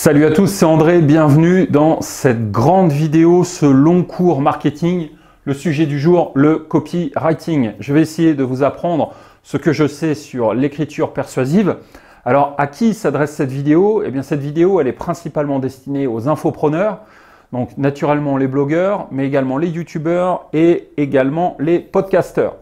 Salut à tous, c'est André, bienvenue dans cette grande vidéo, ce long cours marketing. Le sujet du jour, le copywriting. Je vais essayer de vous apprendre ce que je sais sur l'écriture persuasive. Alors, à qui s'adresse cette vidéo? Eh bien, cette vidéo, elle est principalement destinée aux infopreneurs, donc naturellement les blogueurs, mais également les youtubeurs et également les podcasteurs.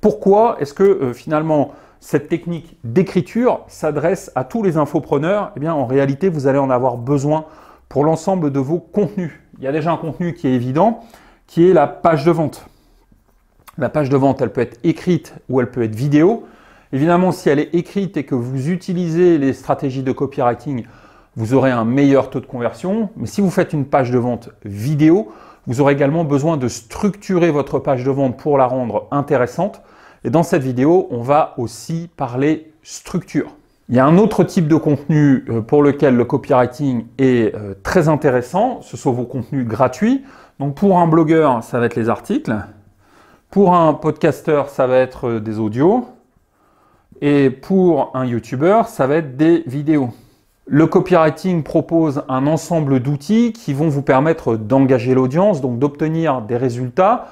Pourquoi est-ce que finalement cette technique d'écriture s'adresse à tous les infopreneurs? Eh bien, en réalité, vous allez en avoir besoin pour l'ensemble de vos contenus. Il y a déjà un contenu qui est évident, qui est la page de vente. La page de vente, elle peut être écrite ou elle peut être vidéo. Évidemment, si elle est écrite et que vous utilisez les stratégies de copywriting, vous aurez un meilleur taux de conversion. Mais si vous faites une page de vente vidéo, vous aurez également besoin de structurer votre page de vente pour la rendre intéressante. Et dans cette vidéo, on va aussi parler structure. Il y a un autre type de contenu pour lequel le copywriting est très intéressant. Ce sont vos contenus gratuits. Donc pour un blogueur, ça va être les articles. Pour un podcasteur, ça va être des audios. Et pour un youtubeur, ça va être des vidéos. Le copywriting propose un ensemble d'outils qui vont vous permettre d'engager l'audience, donc d'obtenir des résultats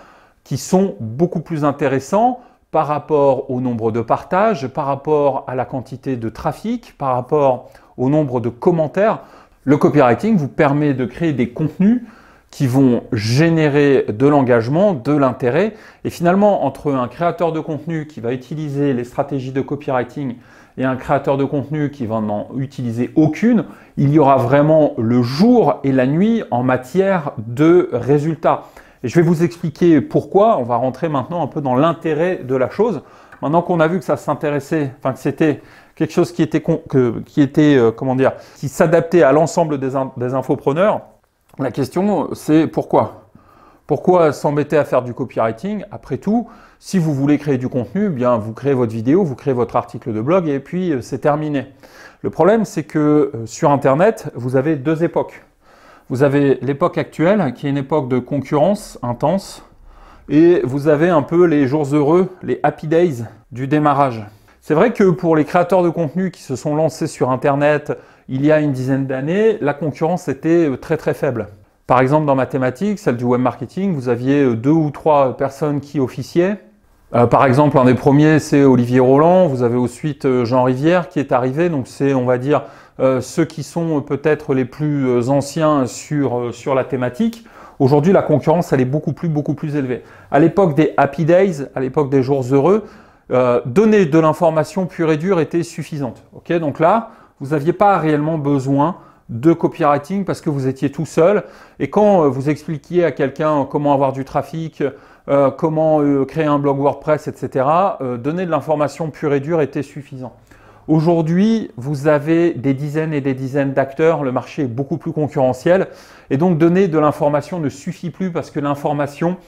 qui sont beaucoup plus intéressants par rapport au nombre de partages, par rapport à la quantité de trafic, par rapport au nombre de commentaires. Le copywriting vous permet de créer des contenus qui vont générer de l'engagement, de l'intérêt. Et finalement, entre un créateur de contenu qui va utiliser les stratégies de copywriting et un créateur de contenu qui va n'en utiliser aucune, il y aura vraiment le jour et la nuit en matière de résultats. Et je vais vous expliquer pourquoi. On va rentrer maintenant un peu dans l'intérêt de la chose. Maintenant qu'on a vu que ça s'intéressait, enfin que c'était quelque chose qui s'adaptait à l'ensemble des infopreneurs, la question, c'est pourquoi? Pourquoi s'embêter à faire du copywriting? Après tout, si vous voulez créer du contenu, eh bien vous créez votre vidéo, vous créez votre article de blog et puis c'est terminé. Le problème, c'est que sur Internet, vous avez deux époques. Vous avez l'époque actuelle, qui est une époque de concurrence intense, et vous avez un peu les jours heureux, les happy days du démarrage. C'est vrai que pour les créateurs de contenu qui se sont lancés sur Internet il y a une dizaine d'années, la concurrence était très très faible. Par exemple, dans ma thématique, celle du web marketing, vous aviez 2 ou 3 personnes qui officiaient. Par exemple, un des premiers, c'est Olivier Roland. Vous avez ensuite Jean Rivière qui est arrivé. Donc c'est, on va dire, ceux qui sont peut-être les plus anciens sur la thématique. Aujourd'hui, la concurrence, elle est beaucoup plus élevée. À l'époque des happy days, à l'époque des jours heureux, donner de l'information pure et dure était suffisante. Okay, donc là, vous n'aviez pas réellement besoin de copywriting parce que vous étiez tout seul. Et quand vous expliquiez à quelqu'un comment avoir du trafic, comment créer un blog WordPress, etc., donner de l'information pure et dure était suffisant. Aujourd'hui, vous avez des dizaines et des dizaines d'acteurs, le marché est beaucoup plus concurrentiel. Et donc, donner de l'information ne suffit plus parce que l'information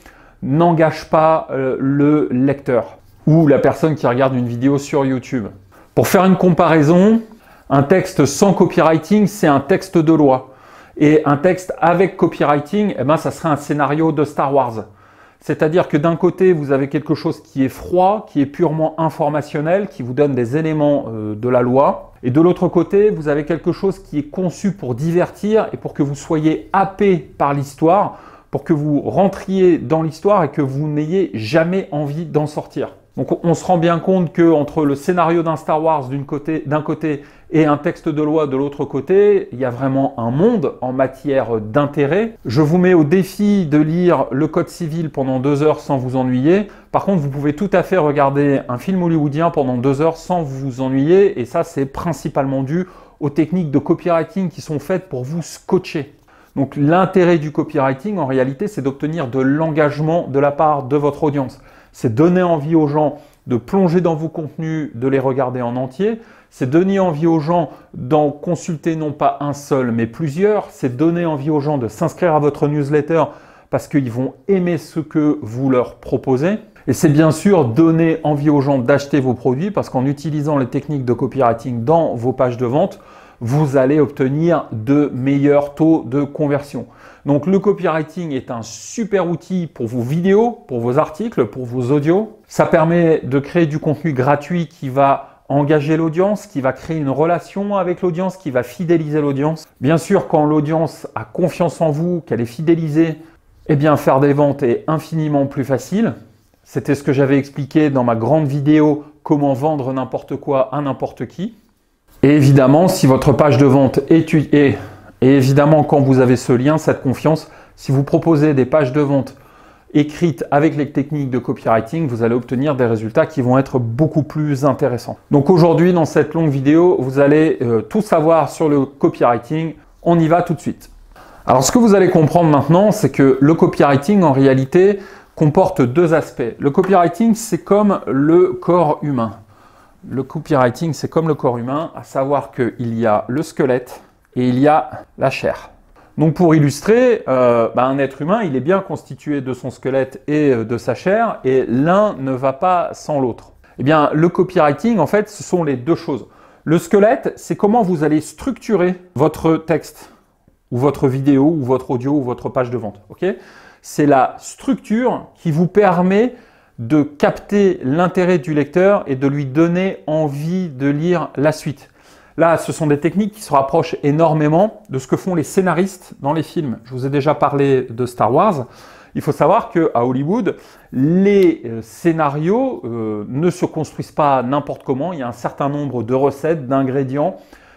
n'engage pas le lecteur ou la personne qui regarde une vidéo sur YouTube. Pour faire une comparaison, un texte sans copywriting, c'est un texte de loi. Et un texte avec copywriting, eh ben, ça serait un scénario de Star Wars. C'est-à-dire que d'un côté, vous avez quelque chose qui est froid, qui est purement informationnel, qui vous donne des éléments de la loi. Et de l'autre côté, vous avez quelque chose qui est conçu pour divertir et pour que vous soyez happé par l'histoire, pour que vous rentriez dans l'histoire et que vous n'ayez jamais envie d'en sortir. Donc on se rend bien compte qu'entre le scénario d'un Star Wars d'un côté et un texte de loi de l'autre côté, il y a vraiment un monde en matière d'intérêt. Je vous mets au défi de lire le Code civil pendant 2 heures sans vous ennuyer. Par contre, vous pouvez tout à fait regarder un film hollywoodien pendant 2 heures sans vous ennuyer. Et ça, c'est principalement dû aux techniques de copywriting qui sont faites pour vous scotcher. Donc l'intérêt du copywriting, en réalité, c'est d'obtenir de l'engagement de la part de votre audience. C'est donner envie aux gens de plonger dans vos contenus, de les regarder en entier. C'est donner envie aux gens d'en consulter non pas un seul, mais plusieurs. C'est donner envie aux gens de s'inscrire à votre newsletter parce qu'ils vont aimer ce que vous leur proposez. Et c'est bien sûr donner envie aux gens d'acheter vos produits parce qu'en utilisant les techniques de copywriting dans vos pages de vente, vous allez obtenir de meilleurs taux de conversion. Donc le copywriting est un super outil pour vos vidéos, pour vos articles, pour vos audios. Ça permet de créer du contenu gratuit qui va engager l'audience, qui va créer une relation avec l'audience, qui va fidéliser l'audience. Bien sûr, quand l'audience a confiance en vous, qu'elle est fidélisée, eh bien faire des ventes est infiniment plus facile. C'était ce que j'avais expliqué dans ma grande vidéo « Comment vendre n'importe quoi à n'importe qui ». Et évidemment, si votre page de vente est... Et évidemment, quand vous avez ce lien, cette confiance, si vous proposez des pages de vente écrites avec les techniques de copywriting, vous allez obtenir des résultats qui vont être beaucoup plus intéressants. Donc aujourd'hui, dans cette longue vidéo, vous allez tout savoir sur le copywriting. On y va tout de suite. Alors ce que vous allez comprendre maintenant, c'est que le copywriting, en réalité, comporte deux aspects. Le copywriting, c'est comme le corps humain. Le copywriting, c'est comme le corps humain, à savoir qu'il y a le squelette et il y a la chair. Donc pour illustrer, un être humain, il est bien constitué de son squelette et de sa chair, et l'un ne va pas sans l'autre. Eh bien, le copywriting, en fait, ce sont les deux choses. Le squelette, c'est comment vous allez structurer votre texte, ou votre vidéo, ou votre audio, ou votre page de vente. Okay ? C'est la structure qui vous permet de capter l'intérêt du lecteur et de lui donner envie de lire la suite. Là, ce sont des techniques qui se rapprochent énormément de ce que font les scénaristes dans les films. Je vous ai déjà parlé de Star Wars. Il faut savoir qu'à Hollywood, les scénarios ne se construisent pas n'importe comment. Il y a un certain nombre de recettes, d'ingrédients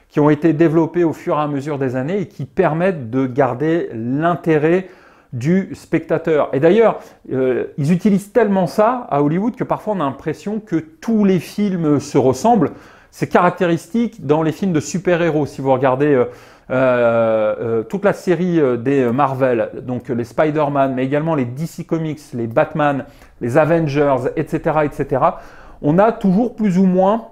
qui ont été développés au fur et à mesure des années et qui permettent de garder l'intérêt du spectateur. Et d'ailleurs, ils utilisent tellement ça à Hollywood que parfois on a l'impression que tous les films se ressemblent. C'est caractéristique dans les films de super-héros. Si vous regardez toute la série des Marvel, donc les Spider-Man, mais également les DC Comics, les Batman, les Avengers, etc., etc., on a toujours plus ou moins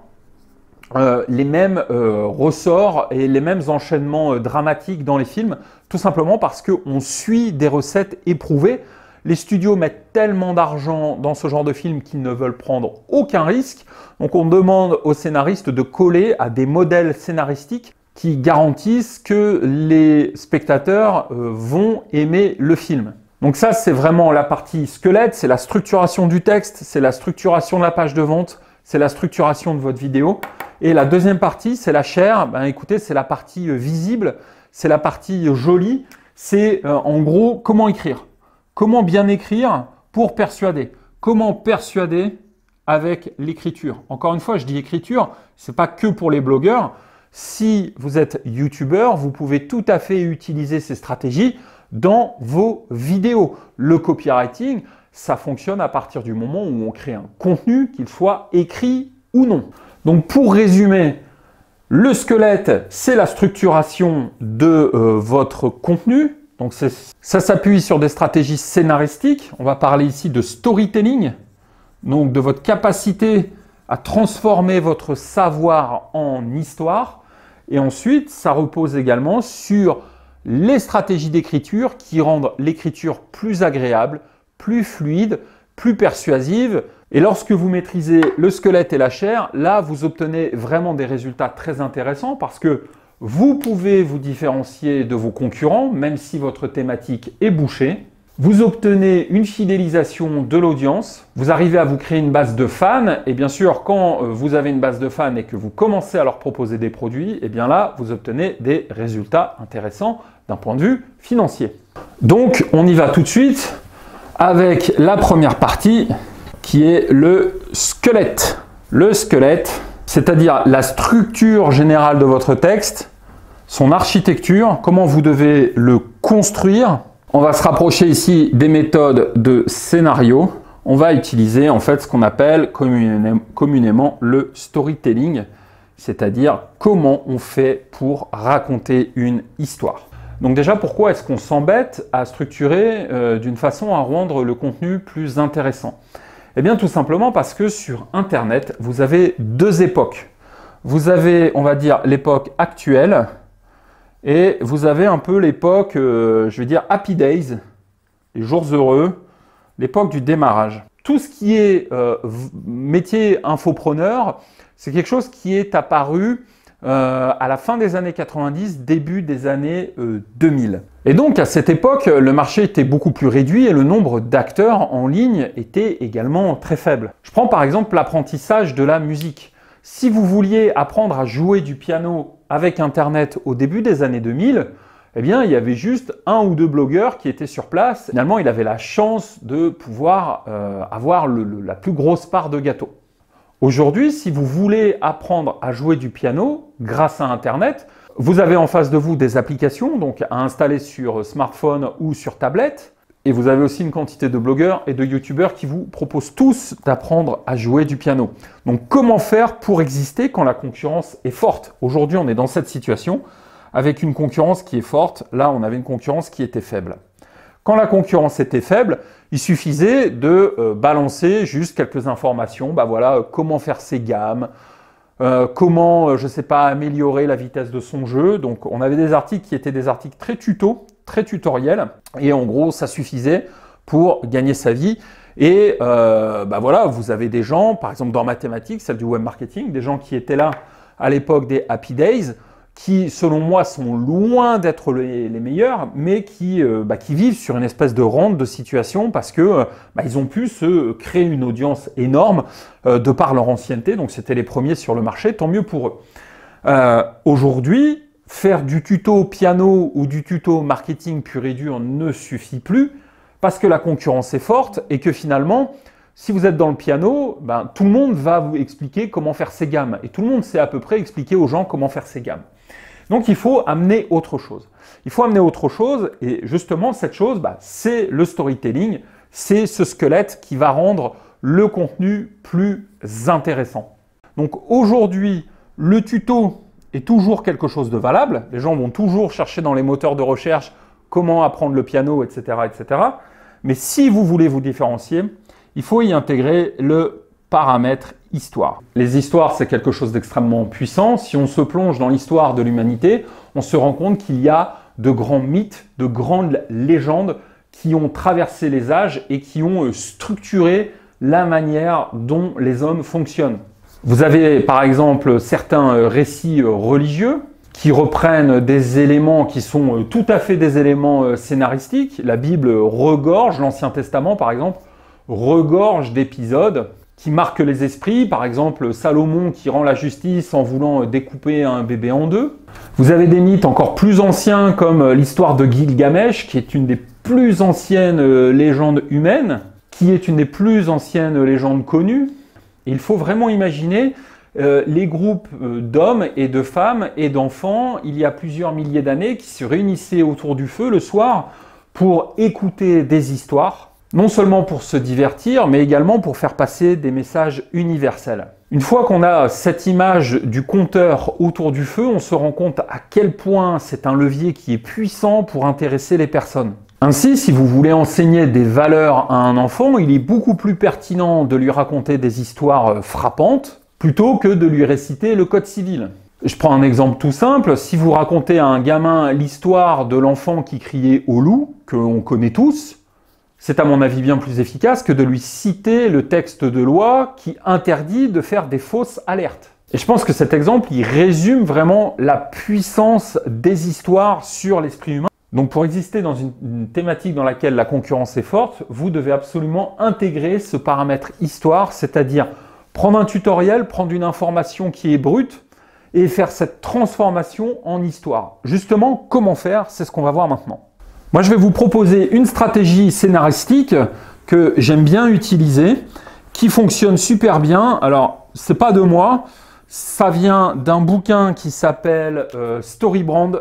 les mêmes ressorts et les mêmes enchaînements dramatiques dans les films, tout simplement parce qu'on suit des recettes éprouvées. Les studios mettent tellement d'argent dans ce genre de film qu'ils ne veulent prendre aucun risque. Donc on demande aux scénaristes de coller à des modèles scénaristiques qui garantissent que les spectateurs vont aimer le film. Donc ça, c'est vraiment la partie squelette, c'est la structuration du texte, c'est la structuration de la page de vente, c'est la structuration de votre vidéo. Et la deuxième partie, c'est la chair. Ben, écoutez, c'est la partie visible, c'est la partie jolie, c'est en gros comment écrire. Comment bien écrire pour persuader? Comment persuader avec l'écriture? Encore une fois, je dis écriture, ce n'est pas que pour les blogueurs. Si vous êtes youtubeur, vous pouvez tout à fait utiliser ces stratégies dans vos vidéos. Le copywriting, ça fonctionne à partir du moment où on crée un contenu, qu'il soit écrit ou non. Donc pour résumer, le squelette, c'est la structuration de votre contenu. Donc ça s'appuie sur des stratégies scénaristiques. On va parler ici de storytelling, donc de votre capacité à transformer votre savoir en histoire. Et ensuite, ça repose également sur les stratégies d'écriture qui rendent l'écriture plus agréable, plus fluide, plus persuasive. Et lorsque vous maîtrisez le squelette et la chair, là, vous obtenez vraiment des résultats très intéressants parce que vous pouvez vous différencier de vos concurrents, même si votre thématique est bouchée. Vous obtenez une fidélisation de l'audience. Vous arrivez à vous créer une base de fans. Et bien sûr, quand vous avez une base de fans et que vous commencez à leur proposer des produits, et bien là, vous obtenez des résultats intéressants d'un point de vue financier. Donc, on y va tout de suite avec la première partie qui est le squelette. Le squelette, c'est-à-dire la structure générale de votre texte, son architecture, comment vous devez le construire. On va se rapprocher ici des méthodes de scénario. On va utiliser en fait ce qu'on appelle communément le storytelling, c'est-à-dire comment on fait pour raconter une histoire. Donc déjà, pourquoi est-ce qu'on s'embête à structurer d'une façon à rendre le contenu plus intéressant ? Eh bien, tout simplement parce que sur Internet, vous avez deux époques. Vous avez, on va dire, l'époque actuelle et vous avez un peu l'époque, je vais dire, Happy Days, les jours heureux, l'époque du démarrage. Tout ce qui est métier infopreneur, c'est quelque chose qui est apparu à la fin des années 90, début des années 2000. Et donc, à cette époque, le marché était beaucoup plus réduit et le nombre d'acteurs en ligne était également très faible. Je prends par exemple l'apprentissage de la musique. Si vous vouliez apprendre à jouer du piano avec Internet au début des années 2000, eh bien, il y avait juste un ou deux blogueurs qui étaient sur place. Finalement, il avait la chance de pouvoir avoir la plus grosse part de gâteau. Aujourd'hui, si vous voulez apprendre à jouer du piano grâce à Internet, vous avez en face de vous des applications donc à installer sur smartphone ou sur tablette. Et vous avez aussi une quantité de blogueurs et de youtubeurs qui vous proposent tous d'apprendre à jouer du piano. Donc comment faire pour exister quand la concurrence est forte? Aujourd'hui, on est dans cette situation avec une concurrence qui est forte. Là, on avait une concurrence qui était faible. Quand la concurrence était faible, il suffisait de balancer juste quelques informations. Bah voilà, comment faire ses gammes, comment, je ne sais pas, améliorer la vitesse de son jeu. Donc on avait des articles qui étaient des articles très tutos, très tutoriel, et en gros ça suffisait pour gagner sa vie. Et bah voilà, vous avez des gens, par exemple dans ma thématique, celle du web marketing, des gens qui étaient là à l'époque des Happy Days, qui selon moi sont loin d'être les meilleurs, mais qui vivent sur une espèce de rente de situation parce que ils ont pu se créer une audience énorme de par leur ancienneté, donc c'était les premiers sur le marché, tant mieux pour eux. Aujourd'hui, faire du tuto piano ou du tuto marketing pur et dur ne suffit plus parce que la concurrence est forte et que finalement, si vous êtes dans le piano, ben, tout le monde va vous expliquer comment faire ses gammes et tout le monde sait à peu près expliquer aux gens comment faire ses gammes. Donc il faut amener autre chose. Il faut amener autre chose et justement cette chose, ben, c'est le storytelling, c'est ce squelette qui va rendre le contenu plus intéressant. Donc aujourd'hui, le tuto est toujours quelque chose de valable. Les gens vont toujours chercher dans les moteurs de recherche comment apprendre le piano, etc., etc. Mais si vous voulez vous différencier, il faut y intégrer le paramètre histoire. Les histoires, c'est quelque chose d'extrêmement puissant. Si on se plonge dans l'histoire de l'humanité, on se rend compte qu'il y a de grands mythes, de grandes légendes qui ont traversé les âges et qui ont structuré la manière dont les hommes fonctionnent. Vous avez par exemple certains récits religieux qui reprennent des éléments qui sont tout à fait des éléments scénaristiques. La Bible regorge, l'Ancien Testament par exemple, regorge d'épisodes qui marquent les esprits. Par exemple, Salomon qui rend la justice en voulant découper un bébé en deux. Vous avez des mythes encore plus anciens comme l'histoire de Gilgamesh qui est une des plus anciennes légendes humaines, qui est une des plus anciennes légendes connues. Il faut vraiment imaginer les groupes d'hommes et de femmes et d'enfants, il y a plusieurs milliers d'années, qui se réunissaient autour du feu le soir pour écouter des histoires, non seulement pour se divertir, mais également pour faire passer des messages universels. Une fois qu'on a cette image du conteur autour du feu, on se rend compte à quel point c'est un levier qui est puissant pour intéresser les personnes. Ainsi, si vous voulez enseigner des valeurs à un enfant, il est beaucoup plus pertinent de lui raconter des histoires frappantes plutôt que de lui réciter le code civil. Je prends un exemple tout simple. Si vous racontez à un gamin l'histoire de l'enfant qui criait au loup, que l'on connaît tous, c'est à mon avis bien plus efficace que de lui citer le texte de loi qui interdit de faire des fausses alertes. Et je pense que cet exemple, il résume vraiment la puissance des histoires sur l'esprit humain. Donc pour exister dans une thématique dans laquelle la concurrence est forte, vous devez absolument intégrer ce paramètre histoire, c'est-à-dire prendre un tutoriel, prendre une information qui est brute et faire cette transformation en histoire. Justement, comment faire? C'est ce qu'on va voir maintenant. Moi, je vais vous proposer une stratégie scénaristique que j'aime bien utiliser, qui fonctionne super bien. Alors, c'est pas de moi, ça vient d'un bouquin qui s'appelle StoryBrand,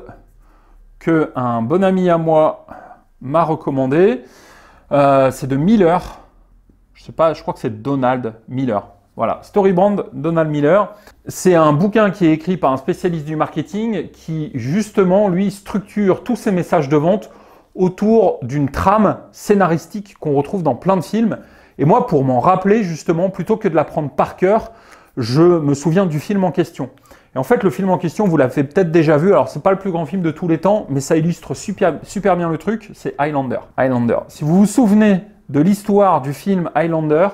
que un bon ami à moi m'a recommandé. C'est de Miller. Je sais pas, je crois que c'est Donald Miller. Voilà, StoryBrand, Donald Miller. C'est un bouquin qui est écrit par un spécialiste du marketing qui, justement, lui, structure tous ses messages de vente autour d'une trame scénaristique qu'on retrouve dans plein de films. Et moi, pour m'en rappeler, justement, plutôt que de la prendre par cœur, je me souviens du film en question. Et en fait, le film en question, vous l'avez peut-être déjà vu. Alors, c'est pas le plus grand film de tous les temps, mais ça illustre super, super bien le truc. C'est Highlander. Highlander. Si vous vous souvenez de l'histoire du film Highlander,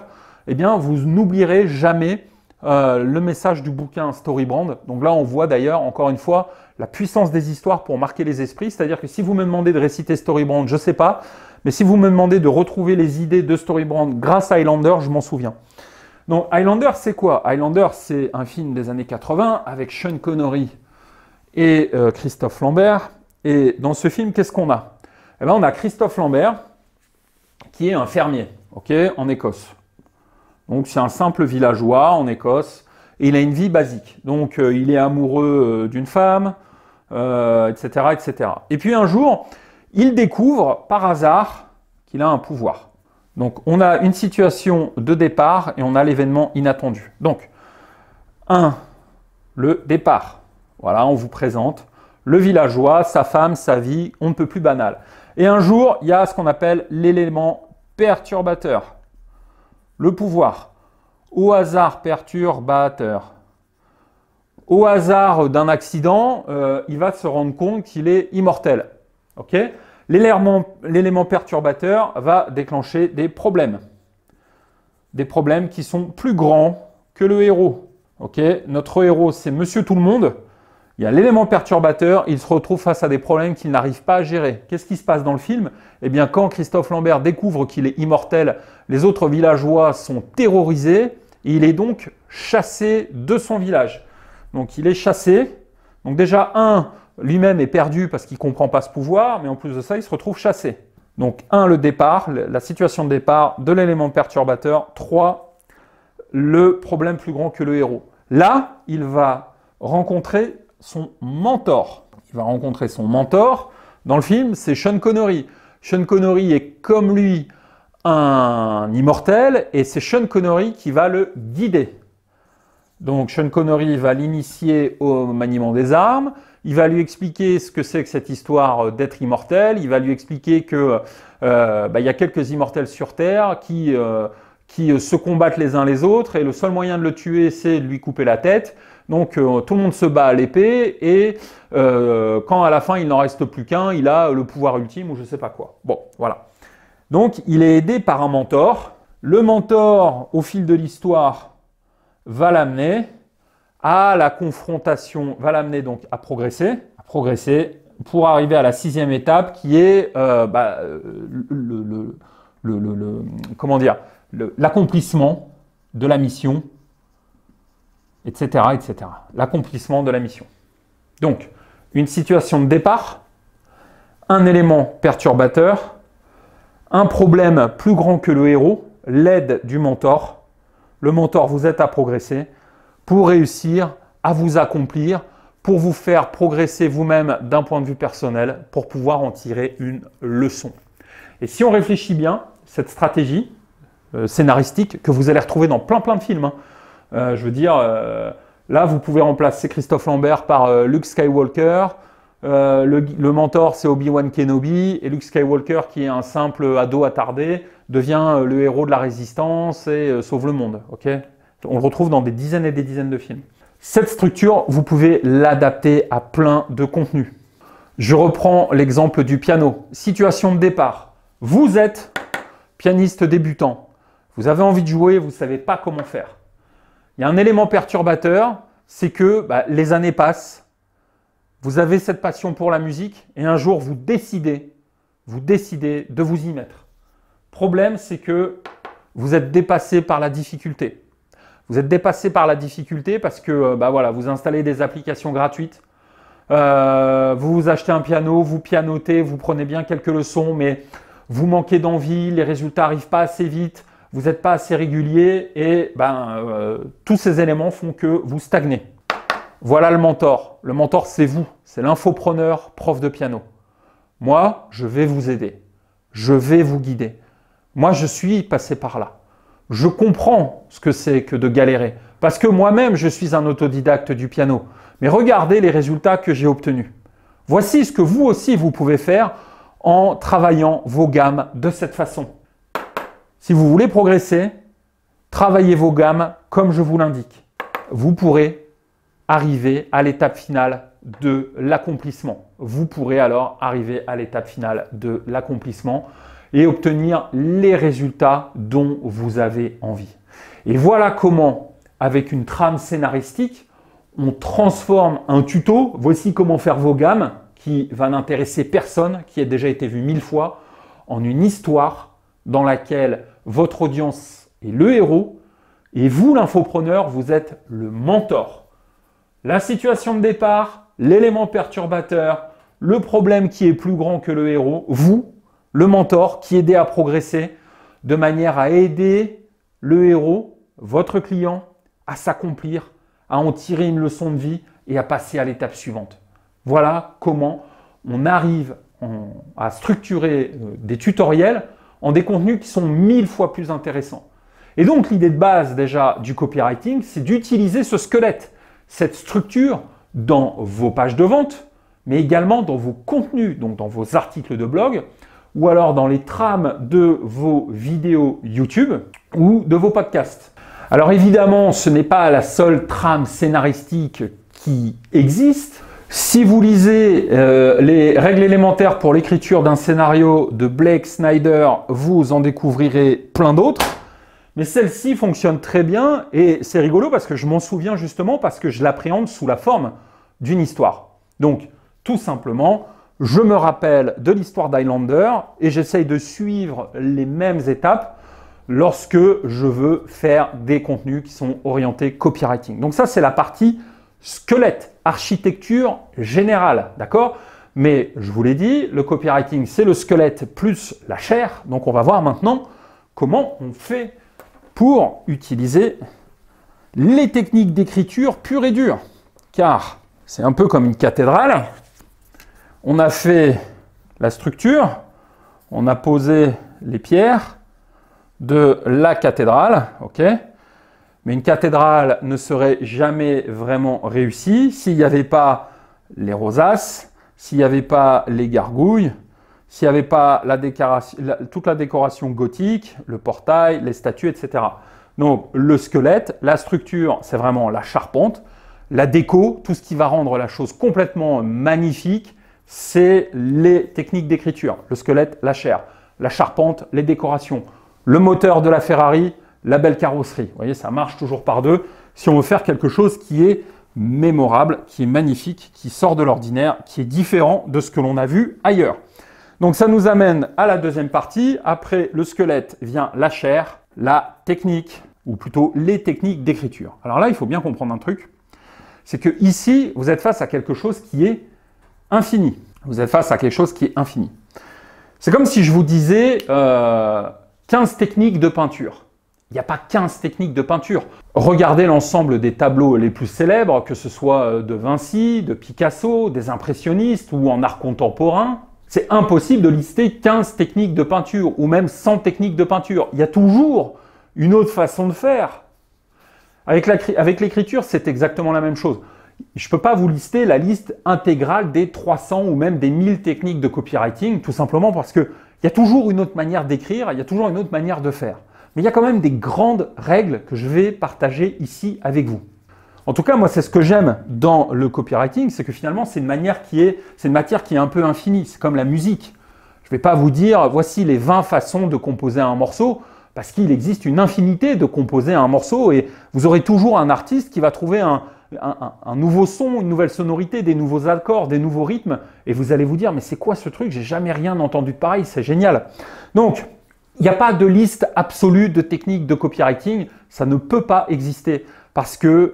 eh bien, vous n'oublierez jamais le message du bouquin StoryBrand. Donc là, on voit d'ailleurs, encore une fois, la puissance des histoires pour marquer les esprits. C'est-à-dire que si vous me demandez de réciter StoryBrand, je sais pas. Mais si vous me demandez de retrouver les idées de StoryBrand grâce à Highlander, je m'en souviens. Donc Highlander, c'est quoi? Highlander, c'est un film des années 80 avec Sean Connery et Christophe Lambert. Et dans ce film, qu'est-ce qu'on a? Eh bien, on a Christophe Lambert qui est un fermier, ok, en Écosse. Donc c'est un simple villageois en Écosse et il a une vie basique. Donc il est amoureux d'une femme, etc., etc. Et puis un jour, il découvre par hasard qu'il a un pouvoir. Donc on a une situation de départ et on a l'événement inattendu. Donc, le départ. Voilà, on vous présente le villageois, sa femme, sa vie, on ne peut plus banal. Et un jour, il y a ce qu'on appelle l'élément perturbateur, le pouvoir. Au hasard perturbateur. Au hasard d'un accident, il va se rendre compte qu'il est immortel. Okay ? L'élément perturbateur va déclencher des problèmes. Des problèmes qui sont plus grands que le héros. Okay ? Notre héros, c'est Monsieur Tout-le-Monde. Il y a l'élément perturbateur, il se retrouve face à des problèmes qu'il n'arrive pas à gérer. Qu'est-ce qui se passe dans le film? Eh bien, quand Christophe Lambert découvre qu'il est immortel, les autres villageois sont terrorisés et il est donc chassé de son village. Donc, il est chassé. Donc déjà, lui-même est perdu parce qu'il ne comprend pas ce pouvoir, mais en plus de ça, il se retrouve chassé. Donc, le départ, la situation de départ de l'élément perturbateur. 3, le problème plus grand que le héros. Là, il va rencontrer son mentor. Il va rencontrer son mentor. Dans le film, c'est Sean Connery. Sean Connery est comme lui un immortel et c'est Sean Connery qui va le guider. Donc Sean Connery va l'initier au maniement des armes. Il va lui expliquer ce que c'est que cette histoire d'être immortel. Il va lui expliquer que y a quelques immortels sur Terre qui se combattent les uns les autres et le seul moyen de le tuer, c'est de lui couper la tête. Donc tout le monde se bat à l'épée et quand à la fin il n'en reste plus qu'un, il a le pouvoir ultime ou je ne sais pas quoi. Bon, voilà. Donc il est aidé par un mentor. Le mentor, au fil de l'histoire, va l'amener à la confrontation, va l'amener donc à progresser pour arriver à la 6e étape qui est l'accomplissement de la mission, etc., etc. L'accomplissement de la mission. Donc, une situation de départ, un élément perturbateur, un problème plus grand que le héros, l'aide du mentor. Le mentor vous aide à progresser pour réussir à vous accomplir, pour vous faire progresser vous-même d'un point de vue personnel, pour pouvoir en tirer une leçon. Et si on réfléchit bien, cette stratégie scénaristique que vous allez retrouver dans plein de films, hein. Je veux dire, là, vous pouvez remplacer Christophe Lambert par Luke Skywalker. Le mentor, c'est Obi-Wan Kenobi. Et Luke Skywalker, qui est un simple ado attardé, devient le héros de la résistance et sauve le monde. Okay, on le retrouve dans des dizaines et des dizaines de films. Cette structure, vous pouvez l'adapter à plein de contenus. Je reprends l'exemple du piano. Situation de départ. Vous êtes pianiste débutant. Vous avez envie de jouer, vous ne savez pas comment faire. Il y a un élément perturbateur, c'est que les années passent, vous avez cette passion pour la musique et un jour vous décidez de vous y mettre. Problème, c'est que vous êtes dépassé par la difficulté. Vous êtes dépassé par la difficulté parce que vous installez des applications gratuites, vous achetez un piano, vous pianotez, vous prenez bien quelques leçons, mais vous manquez d'envie, les résultats n'arrivent pas assez vite. Vous n'êtes pas assez régulier et tous ces éléments font que vous stagnez. Voilà le mentor. Le mentor, c'est vous. C'est l'infopreneur, prof de piano. Moi, je vais vous aider. Je vais vous guider. Moi, je suis passé par là. Je comprends ce que c'est que de galérer. Parce que moi-même, je suis un autodidacte du piano. Mais regardez les résultats que j'ai obtenus. Voici ce que vous aussi, vous pouvez faire en travaillant vos gammes de cette façon. Si vous voulez progresser, travaillez vos gammes comme je vous l'indique. Vous pourrez arriver à l'étape finale de l'accomplissement. Vous pourrez alors arriver à l'étape finale de l'accomplissement et obtenir les résultats dont vous avez envie. Et voilà comment, avec une trame scénaristique, on transforme un tuto. Voici comment faire vos gammes, qui va n'intéresser personne, qui a déjà été vu 1000 fois, en une histoire dans laquelle votre audience est le héros Et vous, l'infopreneur, vous êtes le mentor. La situation de départ, l'élément perturbateur, le problème qui est plus grand que le héros, vous, le mentor, qui aidez à progresser de manière à aider le héros, votre client, à s'accomplir, à en tirer une leçon de vie et à passer à l'étape suivante. Voilà comment on arrive à structurer des tutoriels en des contenus qui sont 1000 fois plus intéressants. Et donc l'idée de base déjà du copywriting, c'est d'utiliser ce squelette, cette structure dans vos pages de vente, mais également dans vos contenus, donc dans vos articles de blog, ou alors dans les trames de vos vidéos YouTube ou de vos podcasts. Alors évidemment, ce n'est pas la seule trame scénaristique qui existe. Si vous lisez les règles élémentaires pour l'écriture d'un scénario de Blake Snyder, vous en découvrirez plein d'autres. Mais celle-ci fonctionne très bien et c'est rigolo parce que je m'en souviens justement parce que je l'appréhende sous la forme d'une histoire. Donc, tout simplement, je me rappelle de l'histoire d'Highlander et j'essaye de suivre les mêmes étapes lorsque je veux faire des contenus qui sont orientés copywriting. Donc ça, c'est la partie squelette, architecture générale, d'accord? Mais je vous l'ai dit, le copywriting, c'est le squelette plus la chair. Donc on va voir maintenant comment on fait pour utiliser les techniques d'écriture pure et dure. Car c'est un peu comme une cathédrale. On a fait la structure, on a posé les pierres de la cathédrale, ok? Mais une cathédrale ne serait jamais vraiment réussie s'il n'y avait pas les rosaces, s'il n'y avait pas les gargouilles, s'il n'y avait pas toute la décoration gothique, le portail, les statues, etc. Donc le squelette, la structure, c'est vraiment la charpente, la déco, tout ce qui va rendre la chose complètement magnifique, c'est les techniques d'écriture, le squelette, la chair, la charpente, les décorations, le moteur de la Ferrari, la belle carrosserie. Vous voyez, ça marche toujours par deux. Si on veut faire quelque chose qui est mémorable, qui est magnifique, qui sort de l'ordinaire, qui est différent de ce que l'on a vu ailleurs. Donc ça nous amène à la deuxième partie. Après le squelette vient la chair, la technique, ou plutôt les techniques d'écriture. Alors là, il faut bien comprendre un truc, c'est que ici, vous êtes face à quelque chose qui est infini. Vous êtes face à quelque chose qui est infini. C'est comme si je vous disais 15 techniques de peinture. Il n'y a pas 15 techniques de peinture. Regardez l'ensemble des tableaux les plus célèbres, que ce soit de Vinci, de Picasso, des impressionnistes ou en art contemporain. C'est impossible de lister 15 techniques de peinture ou même 100 techniques de peinture. Il y a toujours une autre façon de faire. Avec l'écriture, c'est exactement la même chose. Je ne peux pas vous lister la liste intégrale des 300 ou même des 1000 techniques de copywriting, tout simplement parce qu'il y a toujours une autre manière d'écrire, il y a toujours une autre manière de faire. Mais il y a quand même des grandes règles que je vais partager ici avec vous. En tout cas, moi, c'est ce que j'aime dans le copywriting, c'est que finalement, c'est une matière qui est un peu infinie, c'est comme la musique. Je ne vais pas vous dire, voici les 20 façons de composer un morceau, parce qu'il existe une infinité de composer un morceau et vous aurez toujours un artiste qui va trouver un nouveau son, une nouvelle sonorité, des nouveaux accords, des nouveaux rythmes et vous allez vous dire mais c'est quoi ce truc, j'ai jamais rien entendu de pareil, c'est génial. Donc il n'y a pas de liste absolue de techniques de copywriting, ça ne peut pas exister parce que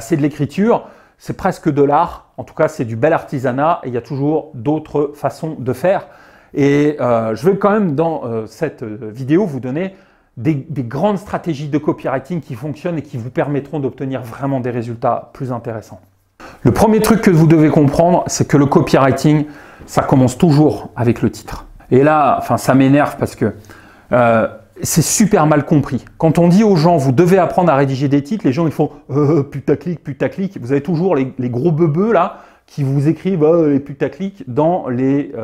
c'est de l'écriture, c'est presque de l'art, en tout cas c'est du bel artisanat et il y a toujours d'autres façons de faire. Et je vais quand même dans cette vidéo vous donner des grandes stratégies de copywriting qui fonctionnent et qui vous permettront d'obtenir vraiment des résultats plus intéressants. Le premier truc que vous devez comprendre, c'est que le copywriting, ça commence toujours avec le titre. Et là, enfin, ça m'énerve parce que c'est super mal compris. Quand on dit aux gens, vous devez apprendre à rédiger des titres, les gens ils font putaclic, putaclic. Vous avez toujours les gros bebeux là, qui vous écrivent les putaclics dans les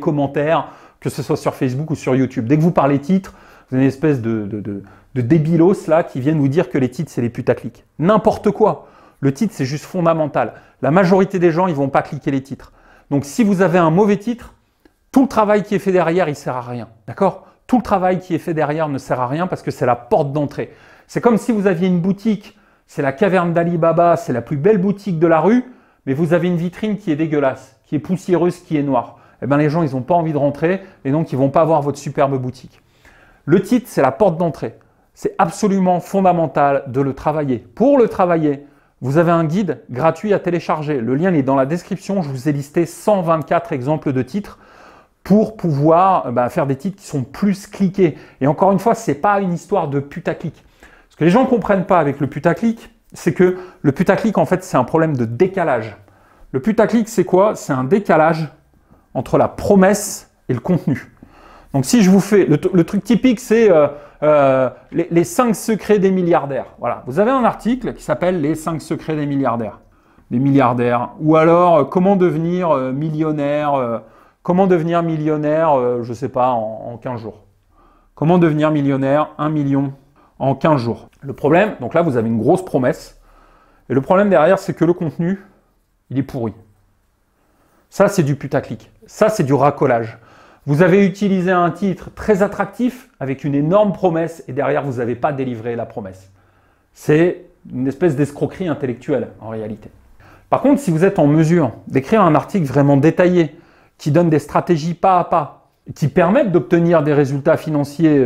commentaires, que ce soit sur Facebook ou sur YouTube. Dès que vous parlez titre, vous avez une espèce de débilos là qui viennent vous dire que les titres, c'est les putaclics. N'importe quoi. Le titre, c'est juste fondamental. La majorité des gens, ils ne vont pas cliquer les titres. Donc, si vous avez un mauvais titre, tout le travail qui est fait derrière, il ne sert à rien. D'accord? Tout le travail qui est fait derrière ne sert à rien parce que c'est la porte d'entrée. C'est comme si vous aviez une boutique, c'est la caverne d'Ali Baba, c'est la plus belle boutique de la rue, mais vous avez une vitrine qui est dégueulasse, qui est poussiéreuse, qui est noire. Eh bien, les gens, ils n'ont pas envie de rentrer et donc ils ne vont pas voir votre superbe boutique. Le titre, c'est la porte d'entrée. C'est absolument fondamental de le travailler. Pour le travailler, vous avez un guide gratuit à télécharger. Le lien est dans la description. Je vous ai listé 124 exemples de titres pour pouvoir faire des titres qui sont plus cliqués. Et encore une fois, ce n'est pas une histoire de putaclic. Ce que les gens ne comprennent pas avec le putaclic, c'est que le putaclic, en fait, c'est un problème de décalage. Le putaclic, c'est quoi? C'est un décalage entre la promesse et le contenu. Donc, si je vous fais… Le truc typique, c'est les 5 secrets des milliardaires. Voilà. Vous avez un article qui s'appelle « Les 5 secrets des milliardaires ». Des milliardaires. Ou alors, comment devenir millionnaire je ne sais pas, en 15 jours. Comment devenir millionnaire 1 million en 15 jours. Le problème, donc là, vous avez une grosse promesse. Et le problème derrière, c'est que le contenu, il est pourri. Ça, c'est du putaclic. Ça, c'est du racolage. Vous avez utilisé un titre très attractif avec une énorme promesse et derrière, vous n'avez pas délivré la promesse. C'est une espèce d'escroquerie intellectuelle en réalité. Par contre, si vous êtes en mesure d'écrire un article vraiment détaillé qui donne des stratégies pas à pas, qui permettent d'obtenir des résultats financiers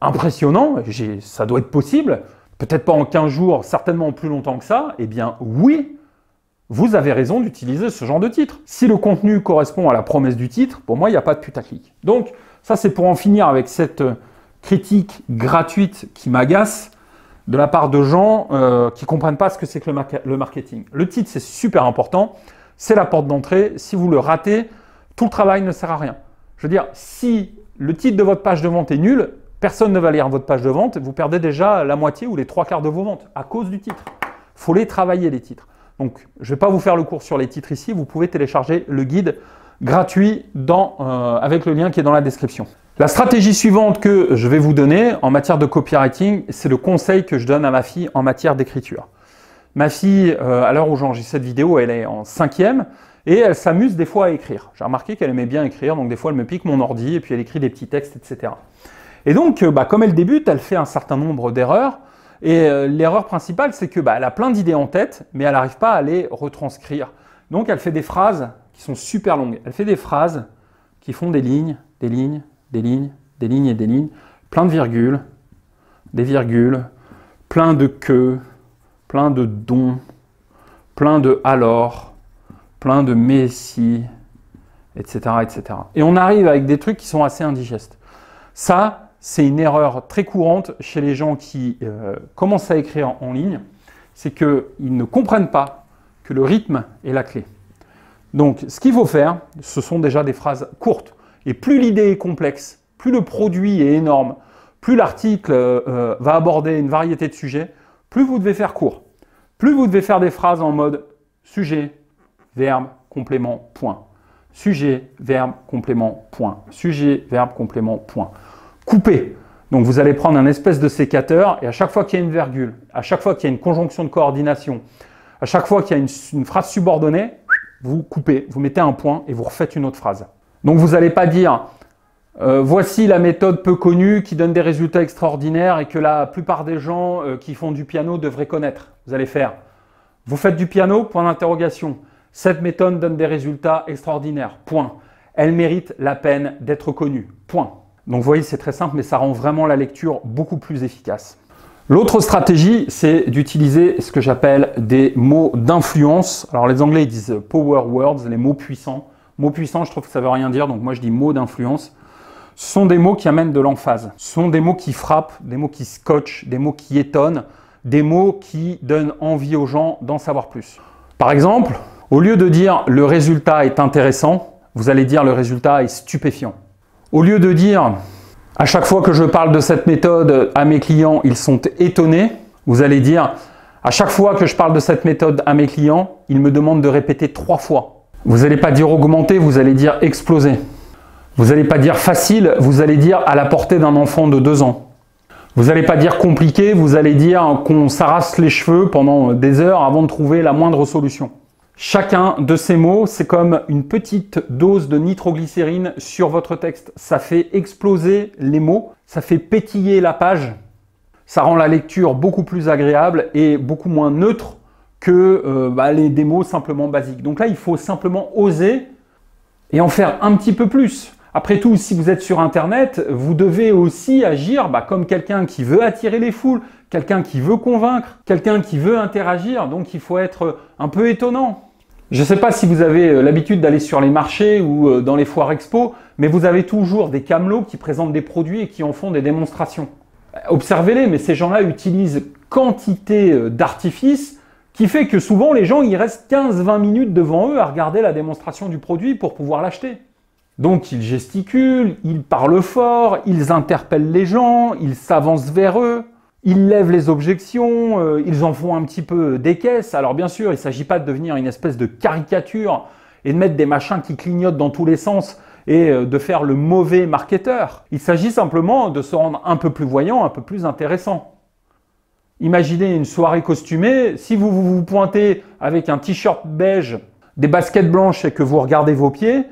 impressionnants, ça doit être possible, peut-être pas en 15 jours, certainement plus longtemps que ça, eh bien oui, vous avez raison d'utiliser ce genre de titre. Si le contenu correspond à la promesse du titre, pour moi, il n'y a pas de putaclic. Donc, ça, c'est pour en finir avec cette critique gratuite qui m'agace de la part de gens qui ne comprennent pas ce que c'est que le marketing. Le titre, c'est super important. C'est la porte d'entrée. Si vous le ratez, tout le travail ne sert à rien. Je veux dire, si le titre de votre page de vente est nul, personne ne va lire votre page de vente. Vous perdez déjà la moitié ou les 3/4 de vos ventes à cause du titre. Il faut les travailler, les titres. Donc, je ne vais pas vous faire le cours sur les titres ici. Vous pouvez télécharger le guide gratuit avec le lien qui est dans la description. La stratégie suivante que je vais vous donner en matière de copywriting, c'est le conseil que je donne à ma fille en matière d'écriture. Ma fille, à l'heure où j'enregistre cette vidéo, elle est en 5e et elle s'amuse des fois à écrire. J'ai remarqué qu'elle aimait bien écrire, donc des fois elle me pique mon ordi et puis elle écrit des petits textes, etc. Et donc, comme elle débute, elle fait un certain nombre d'erreurs. Et l'erreur principale, c'est que elle a plein d'idées en tête, mais elle n'arrive pas à les retranscrire. Donc, elle fait des phrases qui sont super longues. Elle fait des phrases qui font des lignes, des lignes, des lignes, des lignes et des lignes, plein de virgules, des virgules, plein de que, plein de dons, plein de alors, plein de mais si, etc., etc. Et on arrive avec des trucs qui sont assez indigestes. Ça, c'est une erreur très courante chez les gens qui commencent à écrire en ligne, c'est qu'ils ne comprennent pas que le rythme est la clé. Donc, ce qu'il faut faire, ce sont déjà des phrases courtes. Et plus l'idée est complexe, plus le produit est énorme, plus l'article va aborder une variété de sujets, plus vous devez faire court. Plus vous devez faire des phrases en mode sujet, verbe, complément, point. Sujet, verbe, complément, point. Sujet, verbe, complément, point. Couper. Donc, vous allez prendre un espèce de sécateur et à chaque fois qu'il y a une virgule, à chaque fois qu'il y a une conjonction de coordination, à chaque fois qu'il y a une phrase subordonnée, vous coupez, vous mettez un point et vous refaites une autre phrase. Donc, vous n'allez pas dire voici la méthode peu connue qui donne des résultats extraordinaires et que la plupart des gens qui font du piano devraient connaître. Vous allez faire vous faites du piano, point d'interrogation. Cette méthode donne des résultats extraordinaires, point. Elle mérite la peine d'être connue, point. Donc, vous voyez, c'est très simple, mais ça rend vraiment la lecture beaucoup plus efficace. L'autre stratégie, c'est d'utiliser ce que j'appelle des mots d'influence. Alors, les Anglais, ils disent « power words », les mots puissants. Mots puissants, je trouve que ça ne veut rien dire, donc moi, je dis « mots d'influence ». Ce sont des mots qui amènent de l'emphase. Ce sont des mots qui frappent, des mots qui scotchent, des mots qui étonnent, des mots qui donnent envie aux gens d'en savoir plus. Par exemple, au lieu de dire « le résultat est intéressant », vous allez dire « le résultat est stupéfiant ». Au lieu de dire « à chaque fois que je parle de cette méthode à mes clients, ils sont étonnés », vous allez dire « à chaque fois que je parle de cette méthode à mes clients, ils me demandent de répéter 3 fois ». Vous n'allez pas dire « augmenter », vous allez dire « exploser ». Vous n'allez pas dire « facile », vous allez dire « à la portée d'un enfant de 2 ans ». Vous n'allez pas dire « compliqué », vous allez dire qu'on s'arrache les cheveux pendant des heures avant de trouver la moindre solution. Chacun de ces mots, c'est comme une petite dose de nitroglycérine sur votre texte. Ça fait exploser les mots, ça fait pétiller la page, ça rend la lecture beaucoup plus agréable et beaucoup moins neutre que des mots simplement basiques. Donc là, il faut simplement oser et en faire un petit peu plus. Après tout, si vous êtes sur Internet, vous devez aussi agir comme quelqu'un qui veut attirer les foules, quelqu'un qui veut convaincre, quelqu'un qui veut interagir. Donc, il faut être un peu étonnant. Je ne sais pas si vous avez l'habitude d'aller sur les marchés ou dans les foires expo, mais vous avez toujours des camelots qui présentent des produits et qui en font des démonstrations. Observez-les, mais ces gens-là utilisent quantité d'artifices qui fait que souvent, les gens, ils restent 15-20 minutes devant eux à regarder la démonstration du produit pour pouvoir l'acheter. Donc, ils gesticulent, ils parlent fort, ils interpellent les gens, ils s'avancent vers eux, ils lèvent les objections, ils en font un petit peu des caisses. Alors, bien sûr, il ne s'agit pas de devenir une espèce de caricature et de mettre des machins qui clignotent dans tous les sens et de faire le mauvais marketeur. Il s'agit simplement de se rendre un peu plus voyant, un peu plus intéressant. Imaginez une soirée costumée. Si vous vous pointez avec un t-shirt beige, des baskets blanches et que vous regardez vos pieds,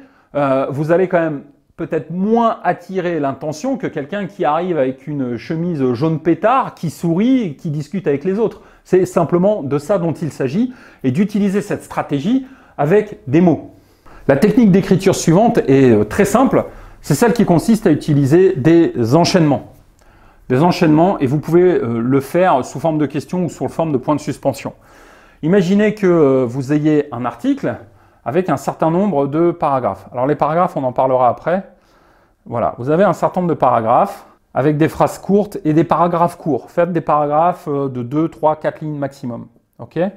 vous allez quand même peut-être moins attirer l'attention que quelqu'un qui arrive avec une chemise jaune pétard, qui sourit et qui discute avec les autres. C'est simplement de ça dont il s'agit et d'utiliser cette stratégie avec des mots. La technique d'écriture suivante est très simple. C'est celle qui consiste à utiliser des enchaînements. Des enchaînements, et vous pouvez le faire sous forme de questions ou sous forme de points de suspension. Imaginez que vous ayez un article avec un certain nombre de paragraphes. Alors les paragraphes, on en parlera après. Voilà, vous avez un certain nombre de paragraphes avec des phrases courtes et des paragraphes courts. Faites des paragraphes de 2, 3, 4 lignes maximum. Okay ?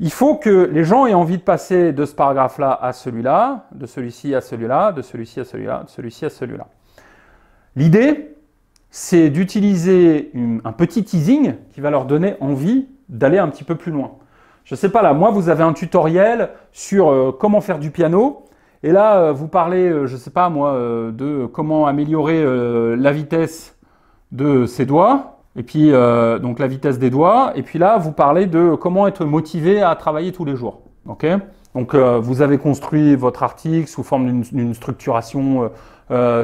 Il faut que les gens aient envie de passer de ce paragraphe-là à celui-là, de celui-ci à celui-là, de celui-ci à celui-là, de celui-ci à celui-là. L'idée, c'est d'utiliser un petit teasing qui va leur donner envie d'aller un petit peu plus loin. Je sais pas, là, moi, vous avez un tutoriel sur comment faire du piano. Et là, vous parlez, je sais pas, moi, de comment améliorer la vitesse de ses doigts. Et puis, donc, la vitesse des doigts. Et puis là, vous parlez de comment être motivé à travailler tous les jours. OK ? Donc, vous avez construit votre article sous forme d'une structuration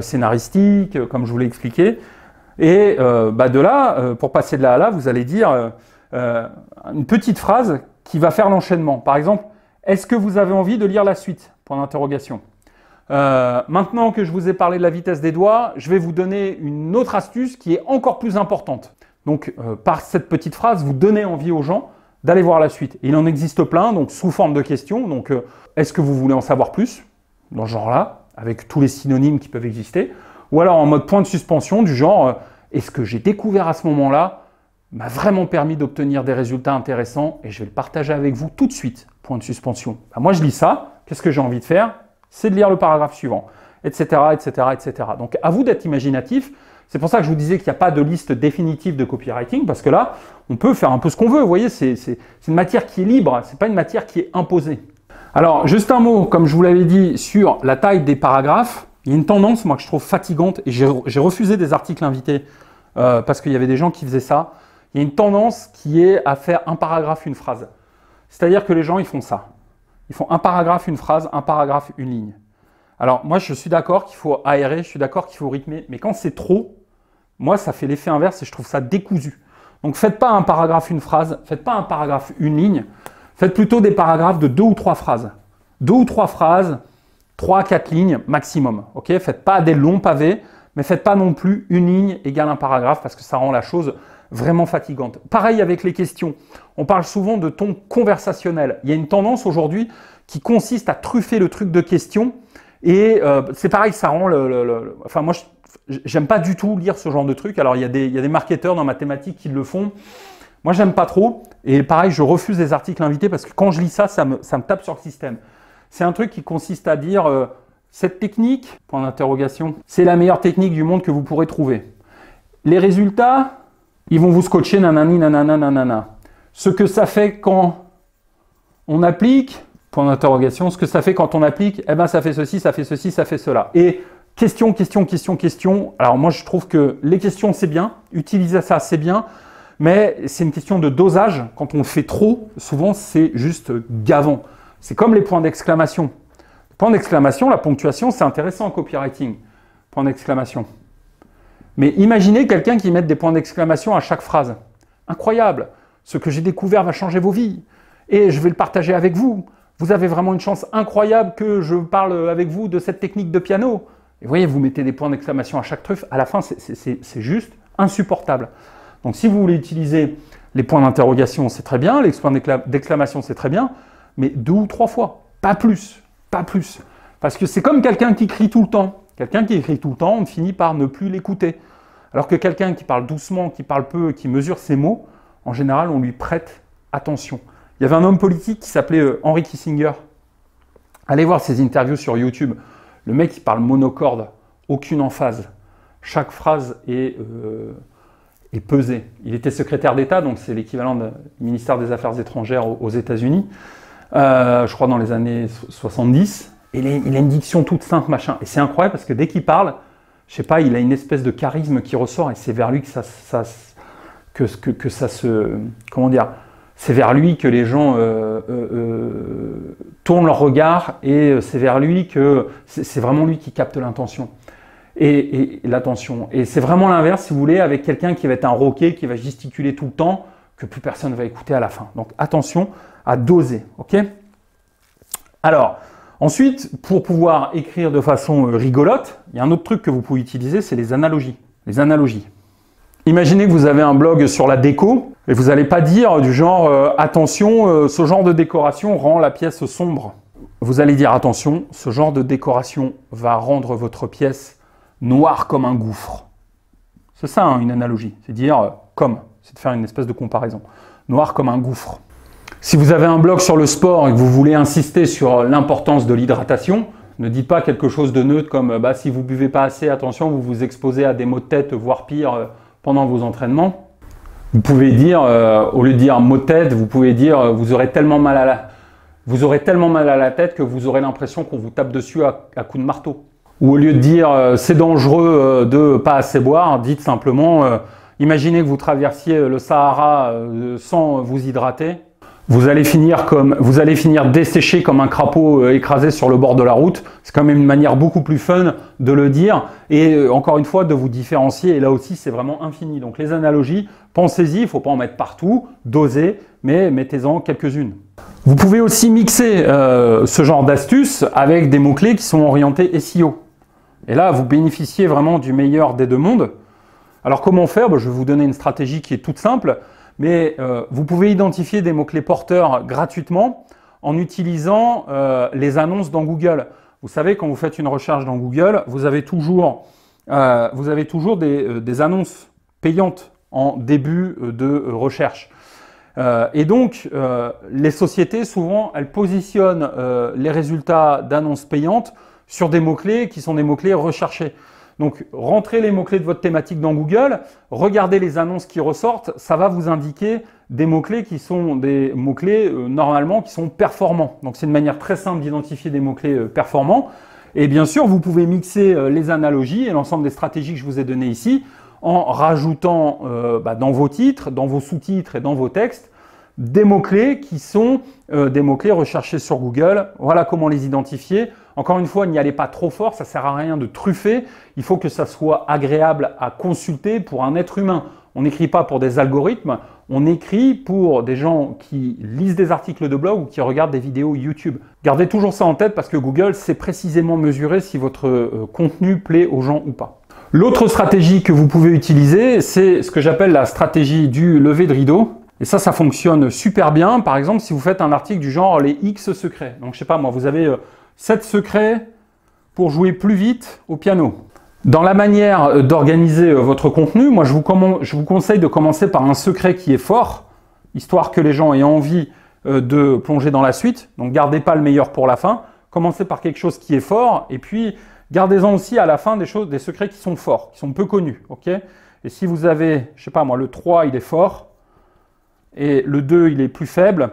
scénaristique, comme je vous l'ai expliqué. Et de là, pour passer de là à là, vous allez dire une petite phrase qui va faire l'enchaînement. Par exemple, est-ce que vous avez envie de lire la suite ? Point d'interrogation. Maintenant que je vous ai parlé de la vitesse des doigts, je vais vous donner une autre astuce qui est encore plus importante. Donc, par cette petite phrase, vous donnez envie aux gens d'aller voir la suite. Et il en existe plein, donc sous forme de questions. Donc, est-ce que vous voulez en savoir plus ? Dans ce genre-là, avec tous les synonymes qui peuvent exister. Ou alors en mode point de suspension, du genre, est-ce que j'ai découvert à ce moment-là m'a vraiment permis d'obtenir des résultats intéressants et je vais le partager avec vous tout de suite. Point de suspension. Moi, je lis ça. Qu'est-ce que j'ai envie de faire? C'est de lire le paragraphe suivant, etc., etc., etc. Donc, à vous d'être imaginatif. C'est pour ça que je vous disais qu'il n'y a pas de liste définitive de copywriting parce que là, on peut faire un peu ce qu'on veut. Vous voyez, c'est une matière qui est libre. C'est pas une matière qui est imposée. Alors, juste un mot, comme je vous l'avais dit, sur la taille des paragraphes. Il y a une tendance, moi, que je trouve fatigante et j'ai refusé des articles invités parce qu'il y avait des gens qui faisaient ça. Il y a une tendance qui est à faire un paragraphe, une phrase. C'est-à-dire que les gens, ils font ça. Ils font un paragraphe, une phrase, un paragraphe, une ligne. Alors, moi, je suis d'accord qu'il faut aérer, je suis d'accord qu'il faut rythmer. Mais quand c'est trop, moi, ça fait l'effet inverse et je trouve ça décousu. Donc, faites pas un paragraphe, une phrase. Faites pas un paragraphe, une ligne. Faites plutôt des paragraphes de 2 ou 3 phrases. 2 ou 3 phrases, 3 à 4 lignes maximum. OK ? Faites pas des longs pavés, mais faites pas non plus une ligne égale un paragraphe parce que ça rend la chose vraiment fatigante. Pareil avec les questions. On parle souvent de ton conversationnel. Il y a une tendance aujourd'hui qui consiste à truffer le truc de questions. Et c'est pareil, ça rend Enfin, moi, j'aime pas du tout lire ce genre de truc. Alors, il y a des marketeurs dans ma thématique qui le font. Moi, j'aime pas trop. Et pareil, je refuse des articles invités parce que quand je lis ça, ça me tape sur le système. C'est un truc qui consiste à dire cette technique, point d'interrogation, c'est la meilleure technique du monde que vous pourrez trouver. Les résultats... Ils vont vous scotcher, nanani, nanana, nanana. Ce que ça fait quand on applique, point d'interrogation, ce que ça fait quand on applique, eh ben ça fait ceci, ça fait ceci, ça fait cela. Et question, question, question, question. Alors moi, je trouve que les questions, c'est bien. Utiliser ça, c'est bien. Mais c'est une question de dosage. Quand on le fait trop, souvent, c'est juste gavant. C'est comme les points d'exclamation. Les points d'exclamation, la ponctuation, c'est intéressant en copywriting. Point d'exclamation. Mais imaginez quelqu'un qui mette des points d'exclamation à chaque phrase. Incroyable! Ce que j'ai découvert va changer vos vies. Et je vais le partager avec vous. Vous avez vraiment une chance incroyable que je parle avec vous de cette technique de piano. Et vous voyez, vous mettez des points d'exclamation à chaque truffe. À la fin, c'est juste insupportable. Donc, si vous voulez utiliser les points d'interrogation, c'est très bien. Les points d'exclamation, c'est très bien. Mais 2 ou 3 fois. Pas plus. Pas plus. Parce que c'est comme quelqu'un qui crie tout le temps. Quelqu'un qui crie tout le temps, on finit par ne plus l'écouter. Alors que quelqu'un qui parle doucement, qui parle peu, qui mesure ses mots, en général, on lui prête attention. Il y avait un homme politique qui s'appelait Henry Kissinger. Allez voir ses interviews sur YouTube. Le mec, il parle monocorde, aucune emphase. Chaque phrase est pesée. Il était secrétaire d'État, donc c'est l'équivalent du ministère des Affaires étrangères aux États-Unis, je crois dans les années 70. Et il a une diction toute simple, machin. Et c'est incroyable parce que dès qu'il parle, je sais pas, il a une espèce de charisme qui ressort et c'est vers lui que ça se... Comment dire? C'est vers lui que les gens tournent leur regard et c'est vers lui que... C'est vraiment lui qui capte l'intention. Et l'attention. Et c'est vraiment l'inverse, si vous voulez, avec quelqu'un qui va être un roquet, qui va gesticuler tout le temps, que plus personne ne va écouter à la fin. Donc attention à doser, ok? Alors, ensuite, pour pouvoir écrire de façon rigolote, il y a un autre truc que vous pouvez utiliser, c'est les analogies. Les analogies. Imaginez que vous avez un blog sur la déco et vous n'allez pas dire du genre « Attention, ce genre de décoration rend la pièce sombre ». Vous allez dire « Attention, ce genre de décoration va rendre votre pièce noire comme un gouffre ». C'est ça, hein, une analogie. C'est dire « comme ». C'est de faire une espèce de comparaison. « Noir comme un gouffre ». Si vous avez un blog sur le sport et que vous voulez insister sur l'importance de l'hydratation, ne dites pas quelque chose de neutre comme « si vous ne buvez pas assez, attention, vous vous exposez à des maux de tête, voire pire ». Pendant vos entraînements, vous pouvez dire, au lieu de dire mot de tête, vous pouvez dire vous aurez tellement mal à la tête que vous aurez l'impression qu'on vous tape dessus à coups de marteau. Ou au lieu de dire c'est dangereux de pas assez boire, dites simplement imaginez que vous traversiez le Sahara sans vous hydrater, vous allez finir desséché comme un crapaud écrasé sur le bord de la route. C'est quand même une manière beaucoup plus fun de le dire et encore une fois de vous différencier. Et là aussi, c'est vraiment infini. Donc les analogies, pensez-y, il ne faut pas en mettre partout, doser, mais mettez-en quelques-unes. Vous pouvez aussi mixer ce genre d'astuces avec des mots-clés qui sont orientés SEO. Et là, vous bénéficiez vraiment du meilleur des deux mondes. Alors comment faire? Je vais vous donner une stratégie qui est toute simple. Mais vous pouvez identifier des mots-clés porteurs gratuitement en utilisant les annonces dans Google. Vous savez, quand vous faites une recherche dans Google, vous avez toujours des annonces payantes en début de recherche. Et donc, les sociétés, souvent, elles positionnent les résultats d'annonces payantes sur des mots-clés qui sont des mots-clés recherchés. Donc, rentrez les mots-clés de votre thématique dans Google, regardez les annonces qui ressortent, ça va vous indiquer des mots-clés qui sont des mots-clés normalement qui sont performants. Donc, c'est une manière très simple d'identifier des mots-clés performants. Et bien sûr, vous pouvez mixer les analogies et l'ensemble des stratégies que je vous ai données ici en rajoutant dans vos titres, dans vos sous-titres et dans vos textes des mots-clés qui sont des mots-clés recherchés sur Google. Voilà comment les identifier. Encore une fois, n'y allez pas trop fort, ça ne sert à rien de truffer. Il faut que ça soit agréable à consulter pour un être humain. On n'écrit pas pour des algorithmes, on écrit pour des gens qui lisent des articles de blog ou qui regardent des vidéos YouTube. Gardez toujours ça en tête parce que Google sait précisément mesurer si votre contenu plaît aux gens ou pas. L'autre stratégie que vous pouvez utiliser, c'est ce que j'appelle la stratégie du lever de rideau. Et ça, ça fonctionne super bien. Par exemple, si vous faites un article du genre les X secrets. Donc, je sais pas, moi, vous avez 7 secrets pour jouer plus vite au piano. Dans la manière d'organiser votre contenu, moi je vous conseille de commencer par un secret qui est fort, histoire que les gens aient envie de plonger dans la suite. Donc gardez pas le meilleur pour la fin. Commencez par quelque chose qui est fort et puis gardez-en aussi à la fin des secrets qui sont forts, qui sont peu connus. Okay, et si vous avez, je sais pas moi, le 3 il est fort et le 2 il est plus faible.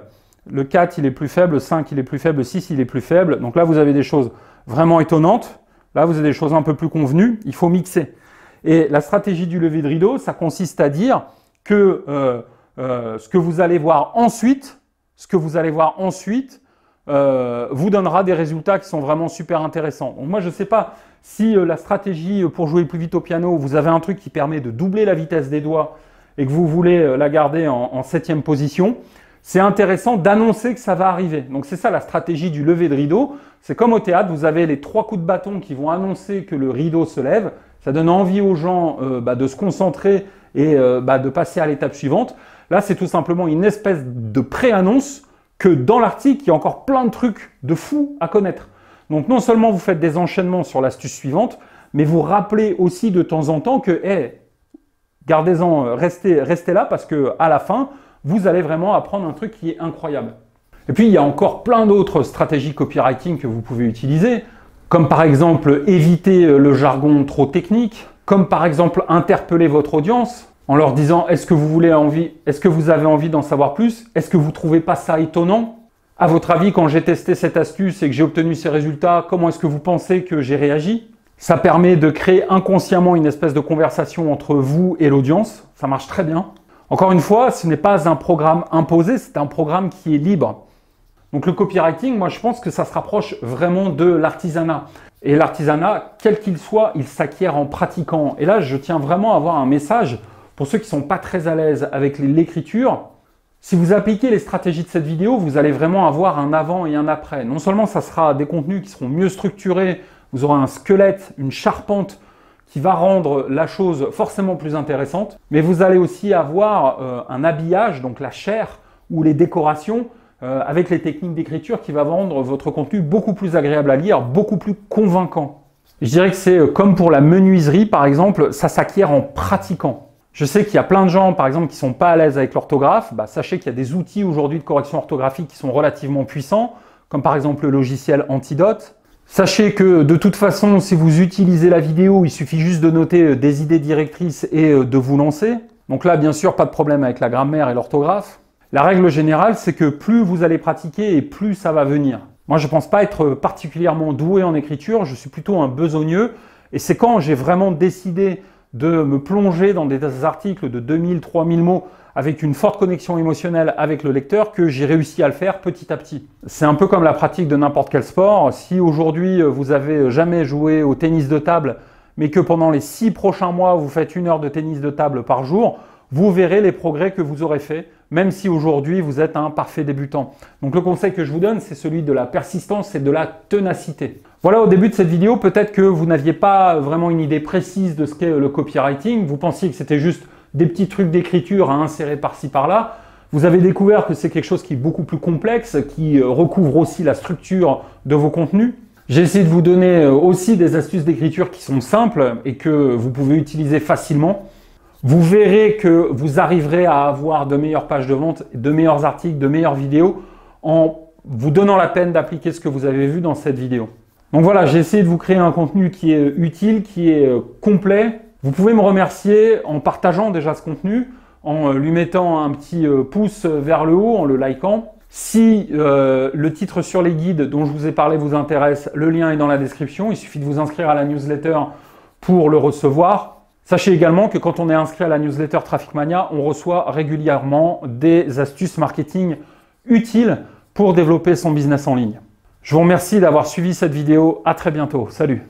Le 4, il est plus faible, le 5, il est plus faible, le 6, il est plus faible. Donc là, vous avez des choses vraiment étonnantes. Là, vous avez des choses un peu plus convenues. Il faut mixer. Et la stratégie du lever de rideau, ça consiste à dire que ce que vous allez voir ensuite, vous donnera des résultats qui sont vraiment super intéressants. Donc moi, je ne sais pas si la stratégie pour jouer plus vite au piano, vous avez un truc qui permet de doubler la vitesse des doigts et que vous voulez la garder en 7e position. c'est intéressant d'annoncer que ça va arriver. Donc c'est ça la stratégie du lever de rideau. C'est comme au théâtre, vous avez les trois coups de bâton qui vont annoncer que le rideau se lève. Ça donne envie aux gens de se concentrer et de passer à l'étape suivante. Là, c'est tout simplement une espèce de pré-annonce que dans l'article, il y a encore plein de trucs de fous à connaître. Donc non seulement vous faites des enchaînements sur l'astuce suivante, mais vous rappelez aussi de temps en temps que hey, gardez-en, restez là parce qu'à la fin, vous allez vraiment apprendre un truc qui est incroyable. Et puis, il y a encore plein d'autres stratégies copywriting que vous pouvez utiliser, comme par exemple éviter le jargon trop technique, comme par exemple interpeller votre audience en leur disant « Est-ce que vous voulez est-ce que vous avez envie d'en savoir plus? Est-ce que vous ne trouvez pas ça étonnant? À votre avis, quand j'ai testé cette astuce et que j'ai obtenu ces résultats, comment est-ce que vous pensez que j'ai réagi ?» Ça permet de créer inconsciemment une espèce de conversation entre vous et l'audience. Ça marche très bien. Encore une fois, ce n'est pas un programme imposé, c'est un programme qui est libre. Donc le copywriting, moi je pense que ça se rapproche vraiment de l'artisanat. Et l'artisanat, quel qu'il soit, il s'acquiert en pratiquant. Et là, je tiens vraiment à avoir un message pour ceux qui ne sont pas très à l'aise avec l'écriture. Si vous appliquez les stratégies de cette vidéo, vous allez vraiment avoir un avant et un après. Non seulement ça sera des contenus qui seront mieux structurés, vous aurez un squelette, une charpente qui va rendre la chose forcément plus intéressante, mais vous allez aussi avoir un habillage, donc la chair ou les décorations avec les techniques d'écriture qui va rendre votre contenu beaucoup plus agréable à lire, beaucoup plus convaincant. Je dirais que c'est comme pour la menuiserie par exemple, ça s'acquiert en pratiquant. Je sais qu'il y a plein de gens par exemple qui ne sont pas à l'aise avec l'orthographe, sachez qu'il y a des outils aujourd'hui de correction orthographique qui sont relativement puissants, comme par exemple le logiciel Antidote. Sachez que de toute façon, si vous utilisez la vidéo, il suffit juste de noter des idées directrices et de vous lancer. Donc là, bien sûr, pas de problème avec la grammaire et l'orthographe. La règle générale, c'est que plus vous allez pratiquer et plus ça va venir. Moi, je ne pense pas être particulièrement doué en écriture, je suis plutôt un besogneux. Et c'est quand j'ai vraiment décidé de me plonger dans des articles de 2000, 3000 mots avec une forte connexion émotionnelle avec le lecteur que j'ai réussi à le faire petit à petit. C'est un peu comme la pratique de n'importe quel sport. Si aujourd'hui vous avez jamais joué au tennis de table, mais que pendant les 6 prochains mois vous faites 1 heure de tennis de table par jour, vous verrez les progrès que vous aurez fait, même si aujourd'hui vous êtes un parfait débutant. Donc le conseil que je vous donne, c'est celui de la persistance et de la ténacité. Voilà, au début de cette vidéo, peut-être que vous n'aviez pas vraiment une idée précise de ce qu'est le copywriting. Vous pensiez que c'était juste des petits trucs d'écriture à insérer par-ci par-là. Vous avez découvert que c'est quelque chose qui est beaucoup plus complexe, qui recouvre aussi la structure de vos contenus. J'ai essayé de vous donner aussi des astuces d'écriture qui sont simples et que vous pouvez utiliser facilement. Vous verrez que vous arriverez à avoir de meilleures pages de vente, de meilleurs articles, de meilleures vidéos en vous donnant la peine d'appliquer ce que vous avez vu dans cette vidéo. Donc voilà, j'ai essayé de vous créer un contenu qui est utile, qui est complet. Vous pouvez me remercier en partageant déjà ce contenu, en lui mettant un petit pouce vers le haut, en le likant. Si le titre sur les guides dont je vous ai parlé vous intéresse, le lien est dans la description. Il suffit de vous inscrire à la newsletter pour le recevoir. Sachez également que quand on est inscrit à la newsletter TraficMania, on reçoit régulièrement des astuces marketing utiles pour développer son business en ligne. Je vous remercie d'avoir suivi cette vidéo. À très bientôt. Salut!